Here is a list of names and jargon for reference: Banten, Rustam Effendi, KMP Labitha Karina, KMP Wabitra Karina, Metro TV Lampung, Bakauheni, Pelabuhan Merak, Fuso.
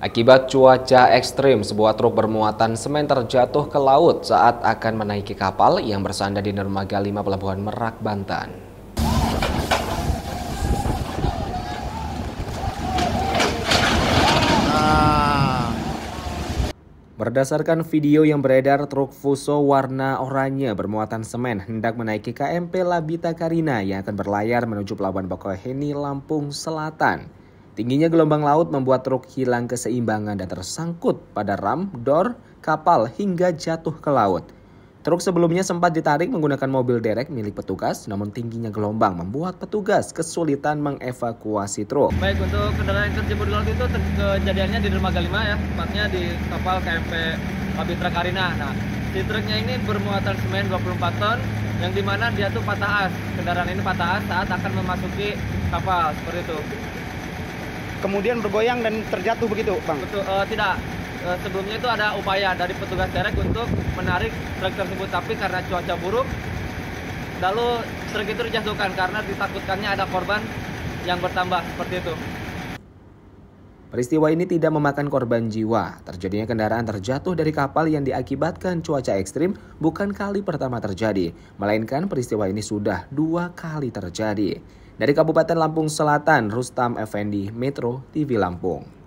Akibat cuaca ekstrim, sebuah truk bermuatan semen terjatuh ke laut saat akan menaiki kapal yang bersandar di dermaga 5 Pelabuhan Merak, Banten. Berdasarkan video yang beredar, truk Fuso warna oranye bermuatan semen hendak menaiki KMP Labitha Karina yang akan berlayar menuju Pelabuhan Bakauheni, Lampung Selatan. Tingginya gelombang laut membuat truk hilang keseimbangan dan tersangkut pada ram, dor, kapal hingga jatuh ke laut. Truk sebelumnya sempat ditarik menggunakan mobil derek milik petugas, namun tingginya gelombang membuat petugas kesulitan mengevakuasi truk. Baik, untuk kendaraan yang terjebur di laut itu kejadiannya di dermaga 5 ya, tepatnya di kapal KMP Wabitra Karina. Nah, di truknya ini bermuatan semen 24 ton, yang dimana dia tuh patah as. Kendaraan ini patah as saat akan memasuki kapal, seperti itu. Kemudian bergoyang dan terjatuh begitu, Bang? Betul, tidak. Sebelumnya itu ada upaya dari petugas derek untuk menarik truk tersebut, tapi karena cuaca buruk, lalu truk itu dijatuhkan karena ditakutkannya ada korban yang bertambah, seperti itu. Peristiwa ini tidak memakan korban jiwa. Terjadinya kendaraan terjatuh dari kapal yang diakibatkan cuaca ekstrim bukan kali pertama terjadi, melainkan peristiwa ini sudah 2 kali terjadi. Dari Kabupaten Lampung Selatan, Rustam Effendi, Metro TV Lampung.